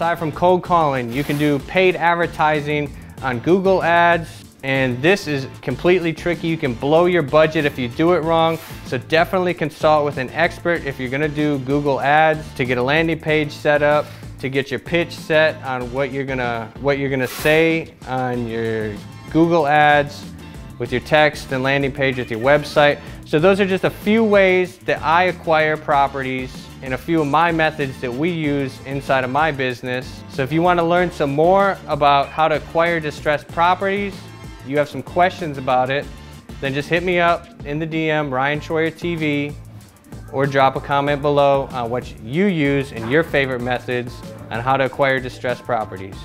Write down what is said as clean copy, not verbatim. aside from cold calling, you can do paid advertising on Google ads, and this is completely tricky. You can blow your budget if you do it wrong, so definitely consult with an expert if you're gonna do Google ads, to get a landing page set up, to get your pitch set on what you're gonna say on your Google ads, with your text and landing page, with your website. So those are just a few ways that I acquire properties and a few of my methods that we use inside of my business. So if you want to learn some more about how to acquire distressed properties, you have some questions about it, then just hit me up in the DM, Ryan Troyer TV, or drop a comment below on what you use and your favorite methods on how to acquire distressed properties.